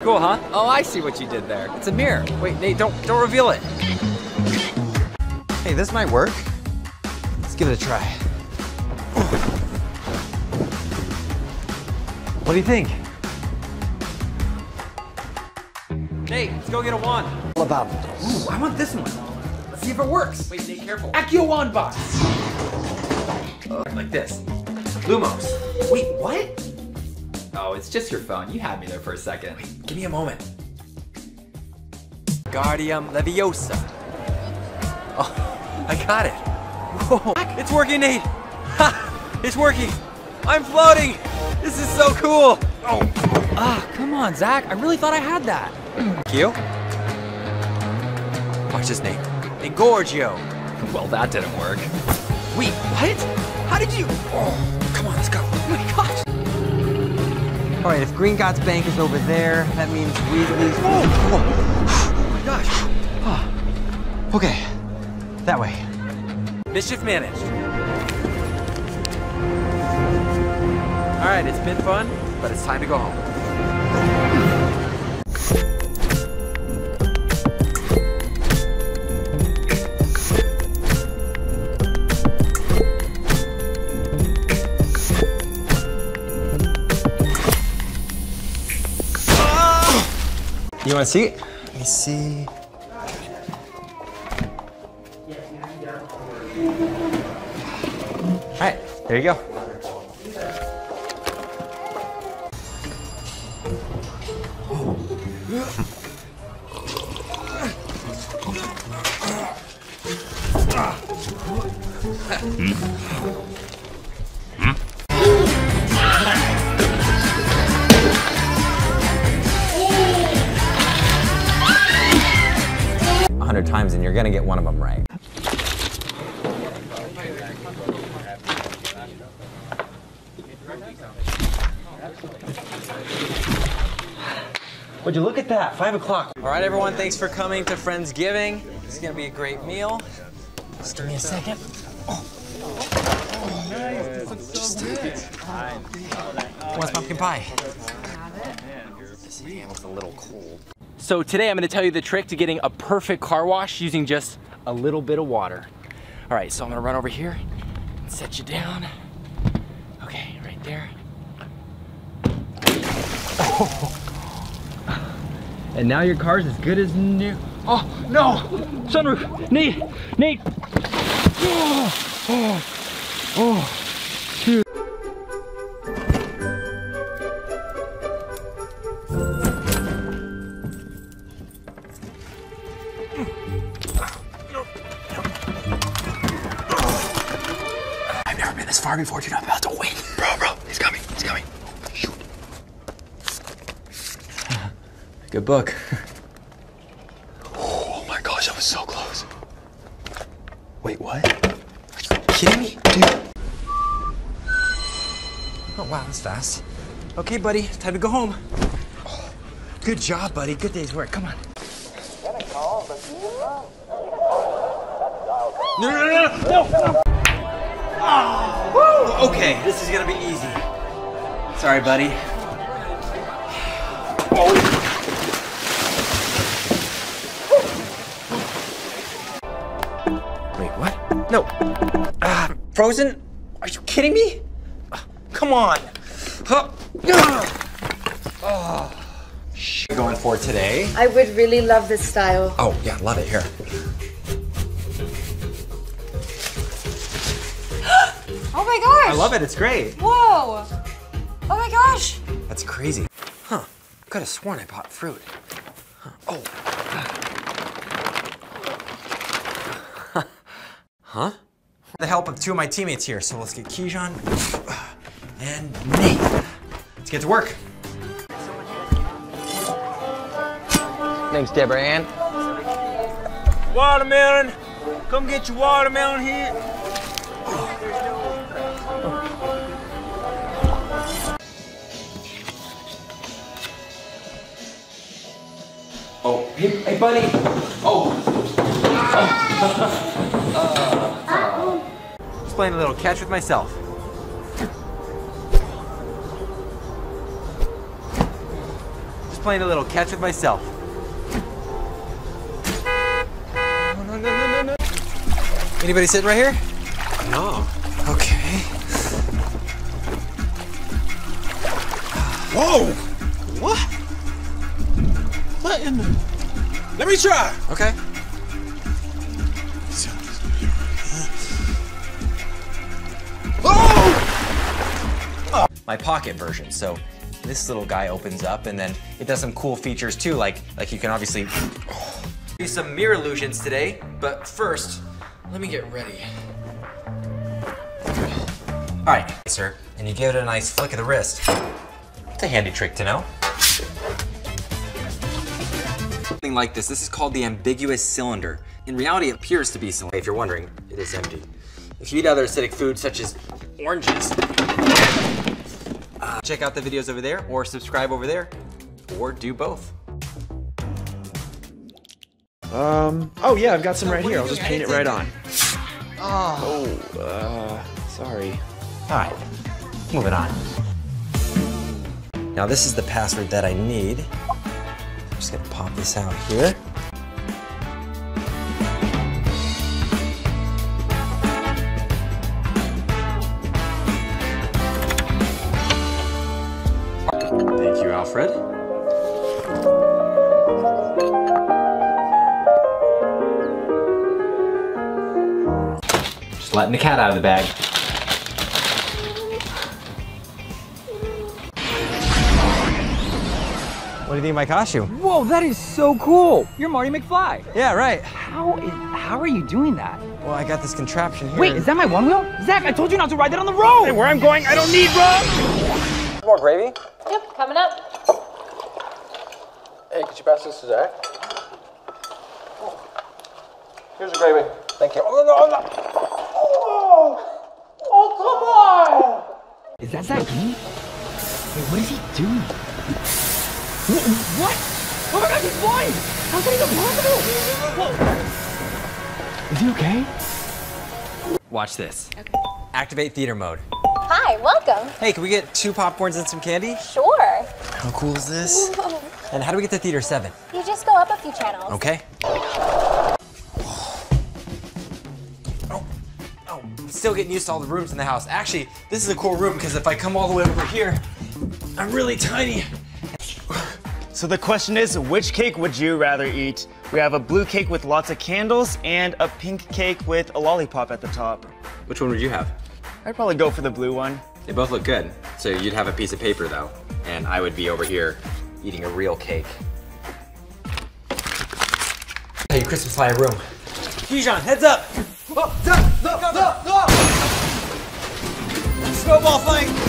Cool, huh? Oh, I see what you did there. It's a mirror. Wait, Nate, don't reveal it. Hey, this might work. Let's give it a try. What do you think? Nate, let's go get a wand. All about it. Ooh, I want this one. Let's see if it works. Wait, Nate, careful. Accio wand box. Like this. Lumos. Wait, what? Oh, it's just your phone. You had me there for a second. Wait, give me a moment. Guardium Leviosa. Oh, I got it. Whoa. It's working, Nate. Ha! It's working. I'm floating. This is so cool. Oh. Ah, come on, Zach. I really thought I had that. Q. Watch this, Nate. Hey, Gorgio. Well, that didn't work. Wait, what? How did you? Oh, come on, let's go. Oh my gosh. All right, if Gringotts Bank is over there, that means we lose. Oh, oh my gosh. Oh. Okay, that way. Mischief managed. All right, it's been fun, but it's time to go home. Oh! You want to see it? Let me see. All right, there you go. A 100 times and you're gonna get one of them right. Would you look at that? 5 o'clock. All right, everyone, thanks for coming to Friendsgiving. It's gonna be a great meal. Just give me a second. Oh. Oh. Nice. Just what's pumpkin pie? This ham was a little cold. So today I'm gonna tell you the trick to getting a perfect car wash using just a little bit of water. All right, so I'm gonna run over here and set you down. Okay, right there. Oh. And now your car's as good as new. Oh, no! Sunroof! Nate! Nate! Oh! Oh! Oh! Shoot. I've never been this far before, dude. I'm about to win. Bro, he's coming. He's coming. Shoot. Good book. So close. Wait, what? Are you kidding me? Dude. Oh, wow, that's fast. Okay, buddy, time to go home. Oh, good job, buddy. Good day's work. Come on. No. Oh, woo! Okay, this is gonna be easy. Sorry, buddy. Oh. No. Frozen? Are you kidding me? Come on. What are you going for today? I would really love this style. Oh, yeah, love it. Here. Oh my gosh. I love it. It's great. Whoa. Oh my gosh. That's crazy. Huh. Could have sworn I bought fruit. Huh. Oh. Huh? The help of two of my teammates here, so let's get Keyshawn and Nate. Let's get to work. Thanks, Deborah Ann. Watermelon, come get your watermelon here. Oh, hey buddy. Oh. Just playing a little catch with myself. Just playing a little catch with myself. No, no, no, no, no, no. Anybody sitting right here? No. Okay. Whoa! What? What in the... Let me try! Okay. Oh! My pocket version, so this little guy opens up and then it does some cool features too, like you can obviously do some mirror illusions today, but first, let me get ready. All right, sir, and you give it a nice flick of the wrist. It's a handy trick to know. Something like this, this is called the ambiguous cylinder. In reality, it appears to be cylinder. If you're wondering, it is empty. If you eat other acidic foods such as oranges, check out the videos over there or subscribe over there or do both. Oh yeah, I've got some right here. I'll just paint it right on. Sorry. All right, moving on. Now this is the password that I need. I'm just gonna pop this out here. Thank you, Alfred. Just letting the cat out of the bag. What do you think of my costume? Whoa, that is so cool! You're Marty McFly! Yeah, right. How are you doing that? Well, I got this contraption here. Wait, is that my one wheel? Zach, I told you not to ride that on the road! And where I'm going, I don't need road! More gravy? Yep, coming up. Hey, could you pass this to Zach? Oh. Here's the gravy. Thank you. Oh, no, no, no. Oh, oh, come on! Is that Zach King? Wait, what is he doing? What? Oh my God, he's blind! How's that even possible? Is he okay? Watch this. Okay. Activate theater mode. Hi, welcome. Hey, can we get 2 popcorns and some candy? Sure. How cool is this? Whoa. And how do we get to Theater 7? You just go up a few channels. Okay. Oh. Oh, I'm still getting used to all the rooms in the house. Actually, this is a cool room because if I come all the way over here, I'm really tiny. So the question is, which cake would you rather eat? We have a blue cake with lots of candles and a pink cake with a lollipop at the top. Which one would you have? I'd probably go for the blue one. They both look good. So you'd have a piece of paper though, and I would be over here eating a real cake. Hey, Christmas fire room. Keyshawn, heads up! Oh, stop, stop, stop, stop. Snowball fight!